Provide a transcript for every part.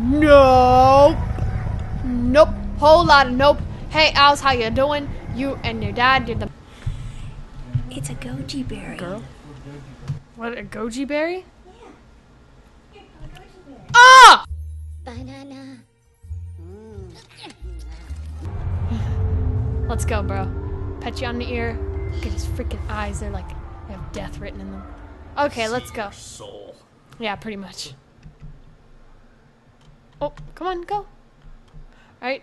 Nope. Nope. Whole lot of nope. Hey, Owls, how you doing? You and your dad did the... It's a goji berry. Girl? What, a goji berry? Yeah. Ah! Banana. Let's go, bro. Pet you on the ear. Look at his freaking eyes. They're like, they have death written in them. Okay, let's go. Soul. Yeah, pretty much. Oh, come on, go. All right.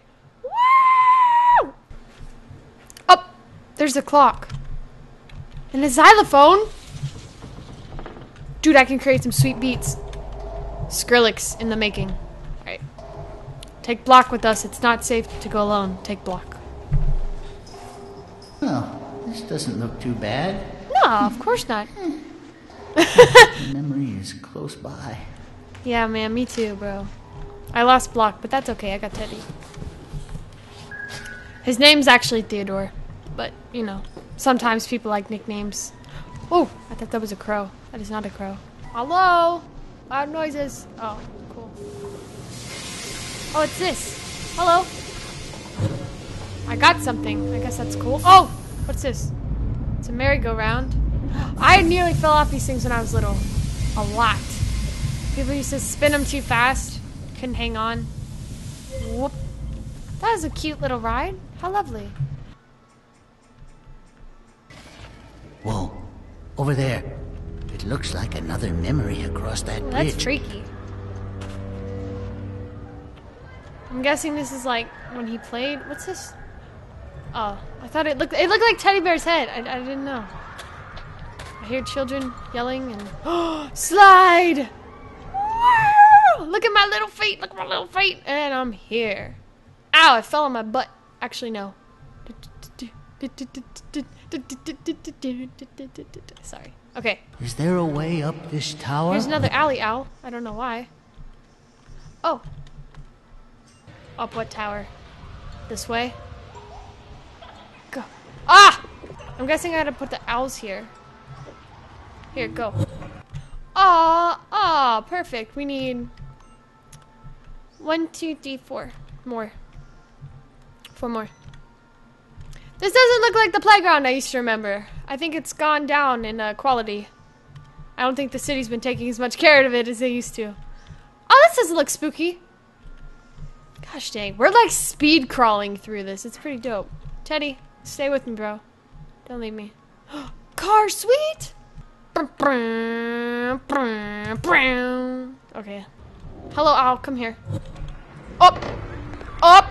Woo! Up. There's the clock. And the xylophone. Dude, I can create some sweet beats. Skrillex in the making. All right. Take block with us. It's not safe to go alone. Take block. Oh, this doesn't look too bad. No, of course not. Memory is close by. Yeah, man, me too, bro. I lost block, but that's okay. I got Teddy. His name's actually Theodore, but, you know, sometimes people like nicknames. Oh, I thought that was a crow. That is not a crow. Hello? Loud noises. Oh, cool. Oh, it's this. Hello? I got something. I guess that's cool. Oh, what's this? It's a merry-go-round. I nearly fell off these things when I was little. A lot. People used to spin them too fast. Couldn't hang on. Whoop. That was a cute little ride. How lovely. Whoa. Over there. It looks like another memory across that bridge. That's freaky. I'm guessing this is like when he played. What's this? Oh, I thought it looked like Teddy Bear's head. I didn't know. I hear children yelling and... Oh, slide! Woo! Look at my little feet! Look at my little feet! And I'm here. Ow, I fell on my butt. Actually, no. Sorry. Okay. Is there a way up this tower? Here's another alley owl. I don't know why. Oh. Up what tower? This way? Go. Ah! I'm guessing I gotta put the owls here. Here, go. Ah, ah, perfect. We need 1, 2, 3, 4 more. 4 more. This doesn't look like the playground I used to remember. I think it's gone down in quality. I don't think the city's been taking as much care of it as they used to. Oh, this doesn't look spooky. Gosh dang, we're like speed crawling through this. It's pretty dope. Teddy, stay with me, bro. Don't leave me. Car suite. Okay. Hello, owl. Come here. Up. Up.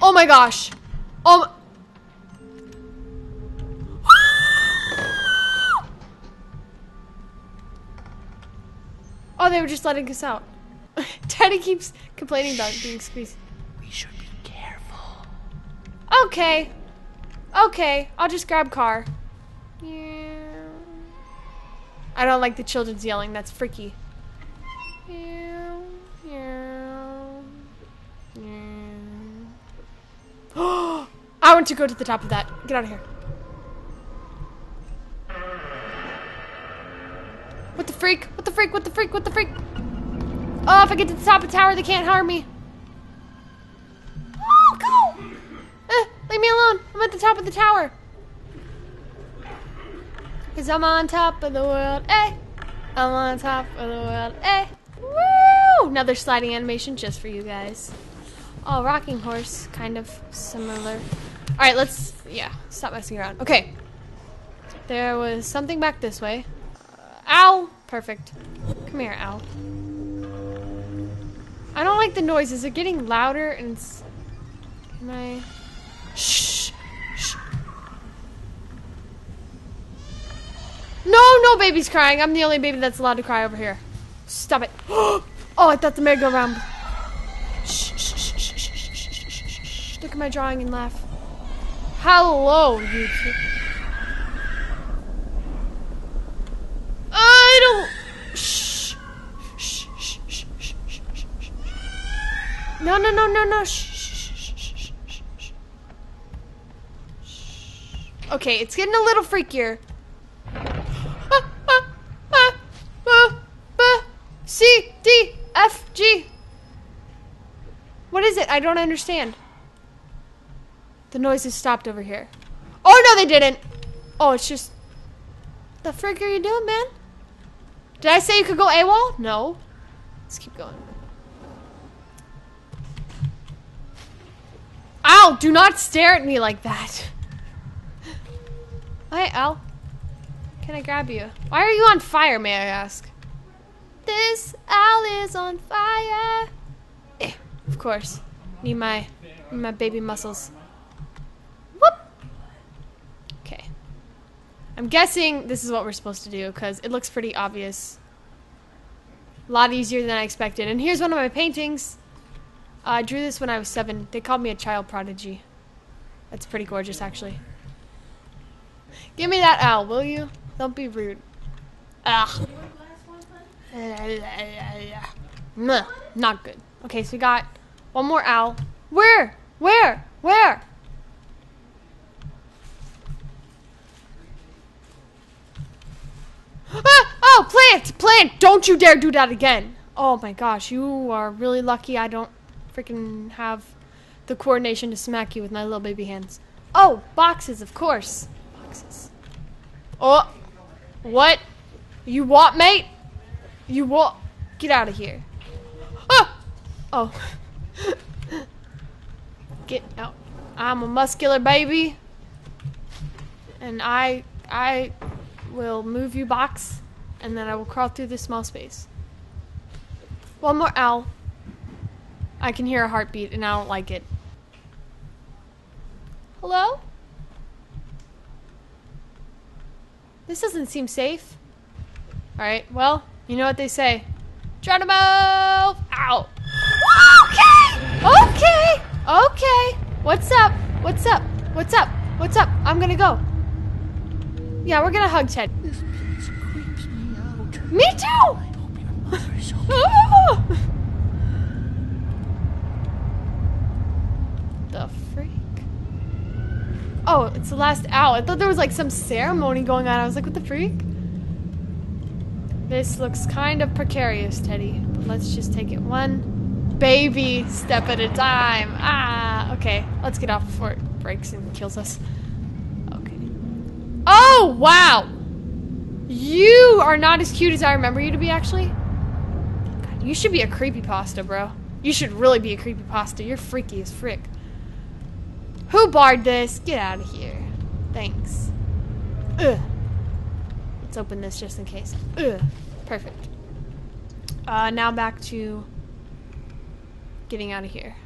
Oh my gosh. Oh my. Oh, they were just letting us out. Teddy keeps complaining about being squeezed. We should be careful. Okay. Okay. I'll just grab car. Yeah. I don't like the children's yelling. That's freaky. Yeah. Yeah. Yeah. I want to go to the top of that. Get out of here. What the freak? What the freak? What the freak? What the freak? Oh, if I get to the top of the tower, they can't harm me. Oh, go! Leave me alone. I'm at the top of the tower. Because I'm on top of the world, eh? I'm on top of the world, eh? Woo! Another sliding animation just for you guys. Oh, rocking horse. Kind of similar. All right, let's, yeah, stop messing around. Okay. There was something back this way. Ow! Perfect. Come here, owl. I don't like the noises. They're getting louder and... Can I... Shh! Shh! No, no baby's crying. I'm the only baby that's allowed to cry over here. Stop it. Oh, I thought the merry-go-round. Shh, shh, shh, shh, shh, shh, shh, shh. Look at my drawing and laugh. Hello, YouTube. I don't. Shh. Shh. Shh. Shh. Shh. Shh. Shh. No. Shh. Okay, it's getting a little freakier. C, D, F, G. What is it? I don't understand. The noise has stopped over here. Oh, no, they didn't. Oh, it's just... What the frick are you doing, man? Did I say you could go AWOL? No. Let's keep going. Ow, do not stare at me like that. Hey, Al. Can I grab you? Why are you on fire, may I ask? This owl is on fire. Eh, of course. Need my baby muscles. Whoop. Okay. I'm guessing this is what we're supposed to do because it looks pretty obvious. A lot easier than I expected. And here's one of my paintings. I drew this when I was 7. They called me a child prodigy. That's pretty gorgeous, actually. Give me that owl, will you? Don't be rude. Ugh. Not good. Okay, so we got one more owl. Where? Ah! Oh, plant! Don't you dare do that again. Oh my gosh, you are really lucky I don't freaking have the coordination to smack you with my little baby hands. Oh, boxes, of course. Boxes. Oh, what? You want, mate? You walk. Get out of here. Oh. Get out. I'm a muscular baby. And I will move you box. And then I will crawl through this small space. One more owl. I can hear a heartbeat and I don't like it. Hello? This doesn't seem safe. Alright, well. You know what they say? Try to move! Ow! Okay! What's up? I'm gonna go. Yeah, we're gonna hug Ted. This place creeps me out. Me too! I hope your mother's okay. The freak? Oh, it's the last owl. I thought there was like some ceremony going on. I was like, what the freak? This looks kind of precarious, Teddy. But let's just take it one baby step at a time. Ah, okay. Let's get off before it breaks and kills us. Okay. Oh, wow! You are not as cute as I remember you to be, actually. God, you should be a creepypasta, bro. You should really be a creepypasta. You're freaky as frick. Who barred this? Get out of here. Thanks. Ugh. Let's open this just in case. Ugh, perfect. Now back to getting out of here.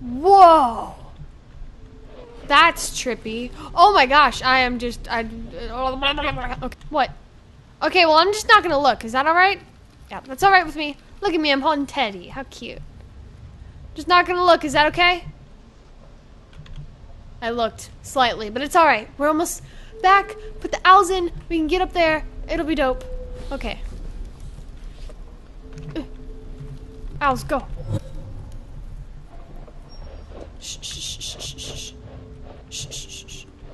Whoa! That's trippy. Oh my gosh, I am just... Okay, what? Okay, well, I'm just not gonna look. Is that alright? Yeah, that's alright with me. Look at me, I'm holding Teddy. How cute. Just not gonna look. Is that okay? I looked slightly, but it's alright. We're almost... back, put the owls in, we can get up there, it'll be dope. Okay. Owls, go. Shh.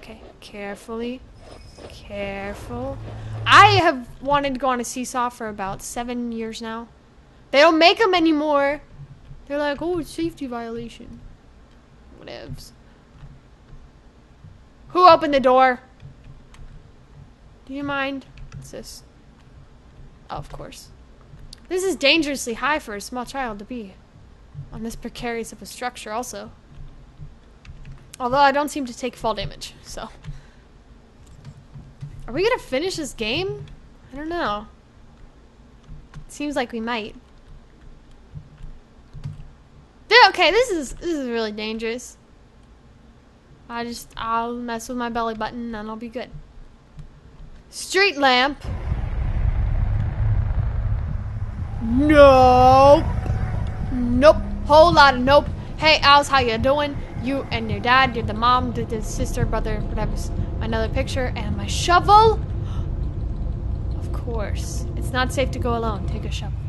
Okay, careful. I have wanted to go on a seesaw for about 7 years now. They don't make them anymore. They're like, oh, it's safety violation. Whatevs. Who opened the door? Do you mind? What's this? Oh, of course. This is dangerously high for a small child to be. On this precarious of a structure also. Although I don't seem to take fall damage, so. Are we gonna finish this game? I don't know. It seems like we might. Okay, this is really dangerous. I'll mess with my belly button and I'll be good. Street lamp. Nope. Whole lot of nope. Hey, Owls, how you doing? You and your dad, you're the mom, the sister, brother, whatever. Another picture and my shovel. Of course. It's not safe to go alone. Take a shovel.